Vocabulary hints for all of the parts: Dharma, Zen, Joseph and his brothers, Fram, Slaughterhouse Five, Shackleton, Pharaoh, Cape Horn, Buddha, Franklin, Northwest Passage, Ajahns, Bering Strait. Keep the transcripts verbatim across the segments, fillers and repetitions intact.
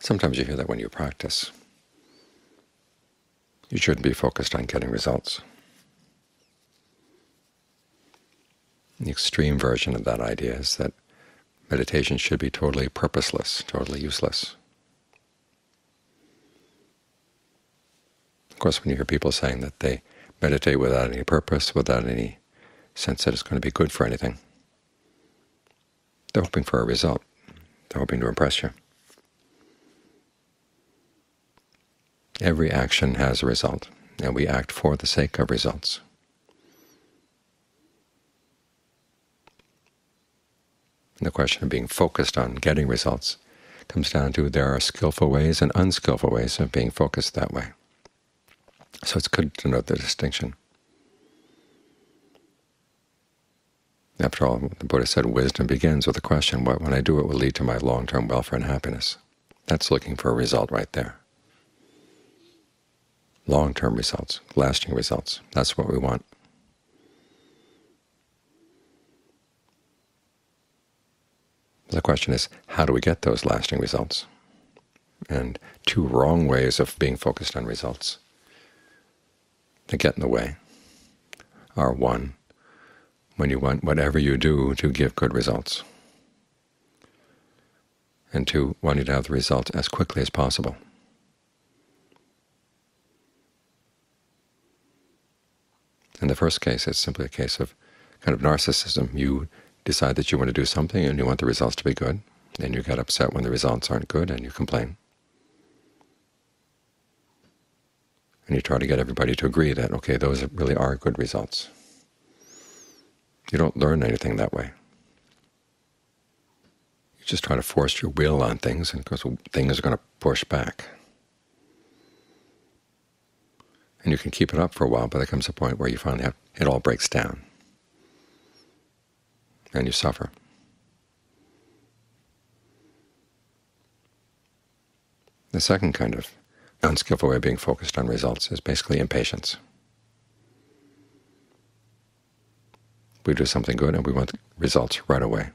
Sometimes you hear that when you practice. You shouldn't be focused on getting results. The extreme version of that idea is that meditation should be totally purposeless, totally useless. Of course, when you hear people saying that they meditate without any purpose, without any sense that it's going to be good for anything, they're hoping for a result. They're hoping to impress you. Every action has a result, and we act for the sake of results. And the question of being focused on getting results comes down to there are skillful ways and unskillful ways of being focused that way. So it's good to note the distinction. After all, the Buddha said wisdom begins with the question, what when I do it will lead to my long-term welfare and happiness. That's looking for a result right there. Long-term results, lasting results. That's what we want. The question is, how do we get those lasting results? And two wrong ways of being focused on results that get in the way are, one, when you want whatever you do to give good results, and two, wanting to have the results as quickly as possible. In the first case, it's simply a case of kind of narcissism. You decide that you want to do something and you want the results to be good, and you get upset when the results aren't good and you complain. And you try to get everybody to agree that, okay, those really are good results. You don't learn anything that way. You just try to force your will on things, and of course things are going to push back. And you can keep it up for a while, but there comes a point where you finally have, it all breaks down, and you suffer. The second kind of unskillful way of being focused on results is basically impatience. We do something good and we want results right away,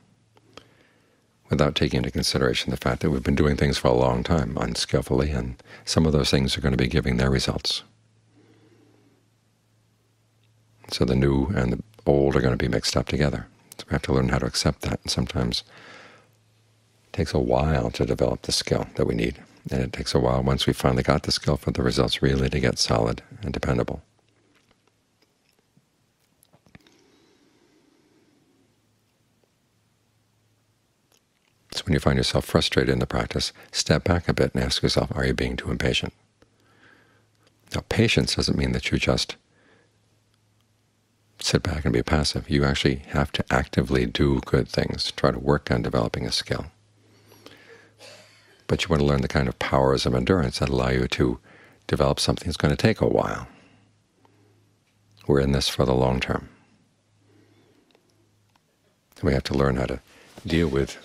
without taking into consideration the fact that we've been doing things for a long time unskillfully, and some of those things are going to be giving their results. So the new and the old are going to be mixed up together. So we have to learn how to accept that, and sometimes it takes a while to develop the skill that we need. And it takes a while, once we finally got the skill, for the results really to get solid and dependable. So when you find yourself frustrated in the practice, step back a bit and ask yourself, are you being too impatient? Now, patience doesn't mean that you just sit back and be passive. You actually have to actively do good things, try to work on developing a skill. But you want to learn the kind of powers of endurance that allow you to develop something that's going to take a while. We're in this for the long term. We have to learn how to deal with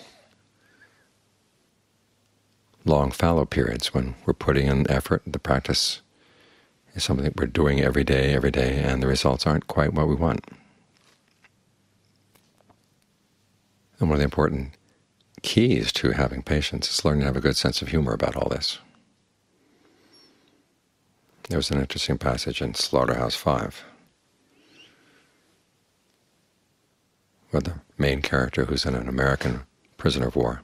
long fallow periods when we're putting in effort. The practice is something that we're doing every day, every day, and the results aren't quite what we want. And one of the important keys to having patience is learning to have a good sense of humor about all this. There was an interesting passage in Slaughterhouse Five, where the main character, who's in an American prisoner of war,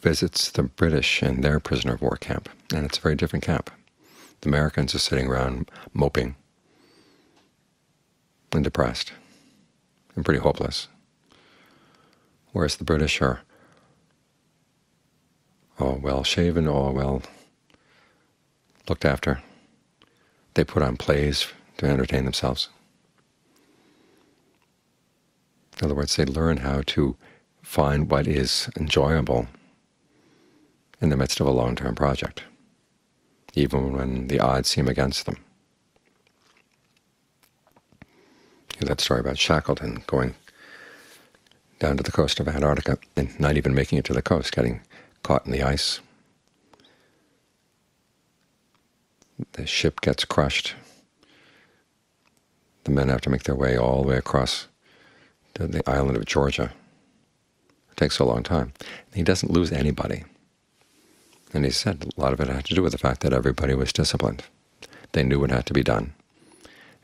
visits the British in their prisoner of war camp, and it's a very different camp. The Americans are sitting around moping and depressed and pretty hopeless, whereas the British are all well-shaven, all well looked after. They put on plays to entertain themselves. In other words, they learn how to find what is enjoyable in the midst of a long-term project, even when the odds seem against them. You know that story about Shackleton going down to the coast of Antarctica and not even making it to the coast, getting caught in the ice. The ship gets crushed. The men have to make their way all the way across to the island of Georgia. It takes a long time. And he doesn't lose anybody. And he said a lot of it had to do with the fact that everybody was disciplined. They knew what had to be done.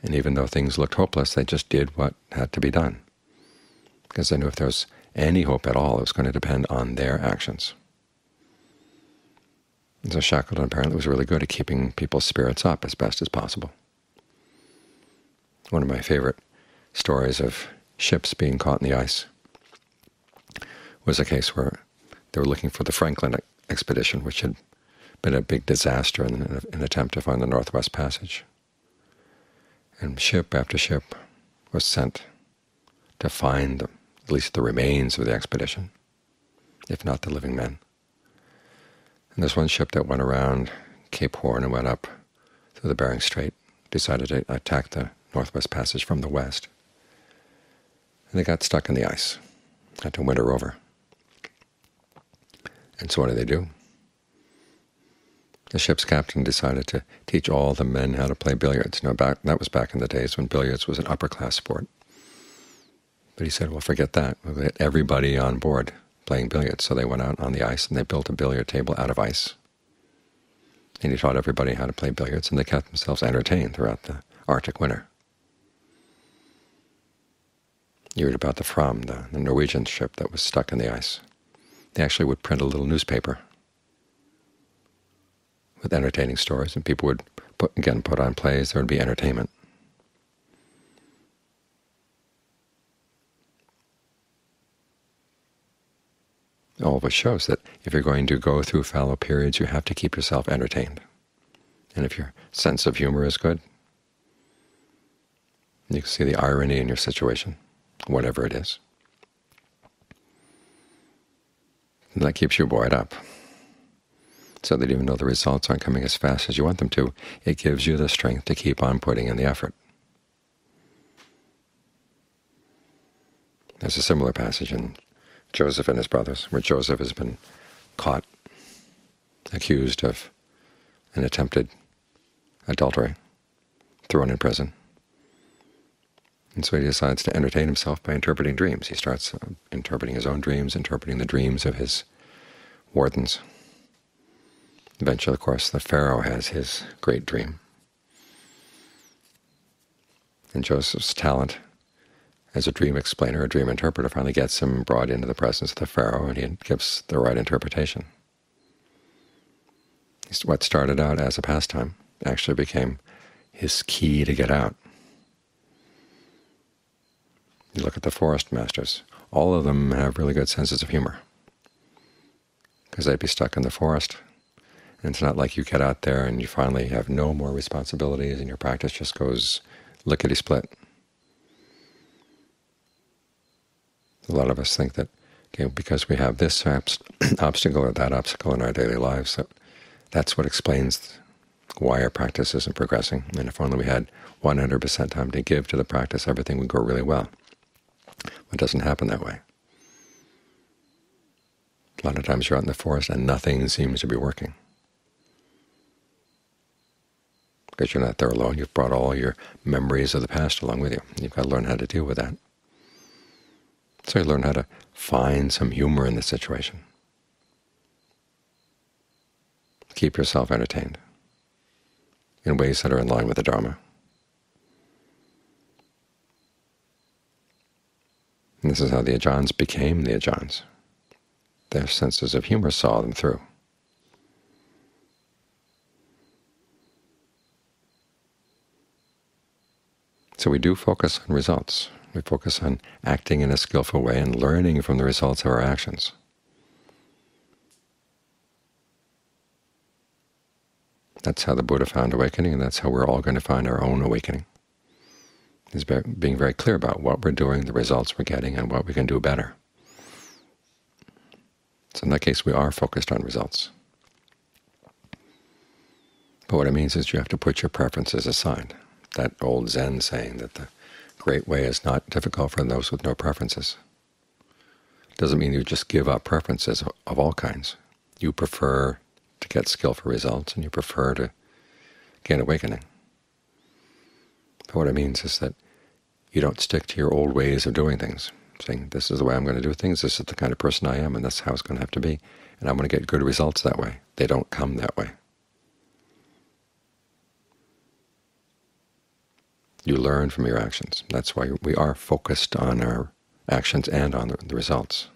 And even though things looked hopeless, they just did what had to be done, because they knew if there was any hope at all, it was going to depend on their actions. And so Shackleton apparently was really good at keeping people's spirits up as best as possible. One of my favorite stories of ships being caught in the ice was a case where they were looking for the Franklin expedition, which had been a big disaster in an attempt to find the Northwest Passage. And ship after ship was sent to find them, at least the remains of the expedition, if not the living men. And this one ship that went around Cape Horn and went up through the Bering Strait decided to attack the Northwest Passage from the west. And they got stuck in the ice, had to winter over. And so what did they do? The ship's captain decided to teach all the men how to play billiards. Now, back, that was back in the days when billiards was an upper-class sport. But he said, well, forget that. We'll get everybody on board playing billiards. So they went out on the ice and they built a billiard table out of ice. And he taught everybody how to play billiards, and they kept themselves entertained throughout the Arctic winter. You read about the Fram, the, the Norwegian ship that was stuck in the ice. They actually would print a little newspaper with entertaining stories, and people would, put, again, put on plays. There would be entertainment. All of it shows that if you're going to go through fallow periods, you have to keep yourself entertained. And if your sense of humor is good, you can see the irony in your situation, whatever it is. And that keeps you buoyed up, so that even though the results aren't coming as fast as you want them to, it gives you the strength to keep on putting in the effort. There's a similar passage in Joseph and His Brothers, where Joseph has been caught, accused of an attempted adultery, thrown in prison. And so he decides to entertain himself by interpreting dreams. He starts uh, interpreting his own dreams, interpreting the dreams of his wardens. Eventually, of course, the Pharaoh has his great dream. And Joseph's talent as a dream explainer, a dream interpreter, finally gets him brought into the presence of the Pharaoh, and he gives the right interpretation. What started out as a pastime actually became his key to get out. You look at the forest masters. All of them have really good senses of humor, because they'd be stuck in the forest. And it's not like you get out there and you finally have no more responsibilities and your practice just goes lickety-split. A lot of us think that, okay, because we have this obstacle or that obstacle in our daily lives, that that's what explains why our practice isn't progressing. And if only we had one hundred percent time to give to the practice, everything would go really well. It doesn't happen that way. A lot of times you're out in the forest and nothing seems to be working, because you're not there alone. You've brought all your memories of the past along with you. You've got to learn how to deal with that. So you learn how to find some humor in the situation. Keep yourself entertained in ways that are in line with the Dharma. And this is how the Ajahns became the Ajahns. Their senses of humor saw them through. So we do focus on results. We focus on acting in a skillful way and learning from the results of our actions. That's how the Buddha found awakening, and that's how we're all going to find our own awakening, is being very clear about what we're doing, the results we're getting, and what we can do better. So in that case, we are focused on results. But what it means is you have to put your preferences aside. That old Zen saying that the great way is not difficult for those with no preferences. It doesn't mean you just give up preferences of all kinds. You prefer to get skillful results, and you prefer to gain awakening. But what it means is that you don't stick to your old ways of doing things. saying, this is the way I'm going to do things, this is the kind of person I am, and that's how it's going to have to be, and I'm going to get good results that way. They don't come that way. You learn from your actions. That's why we are focused on our actions and on the, the results.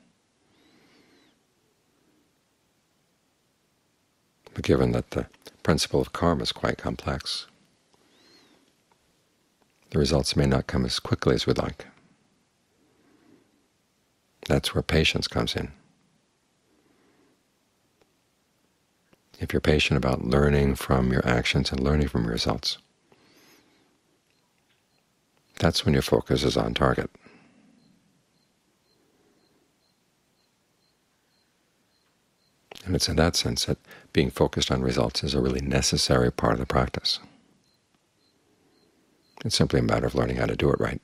But given that the principle of karma is quite complex, the results may not come as quickly as we'd like. That's where patience comes in. If you're patient about learning from your actions and learning from your results, that's when your focus is on target. And it's in that sense that being focused on results is a really necessary part of the practice. It's simply a matter of learning how to do it right.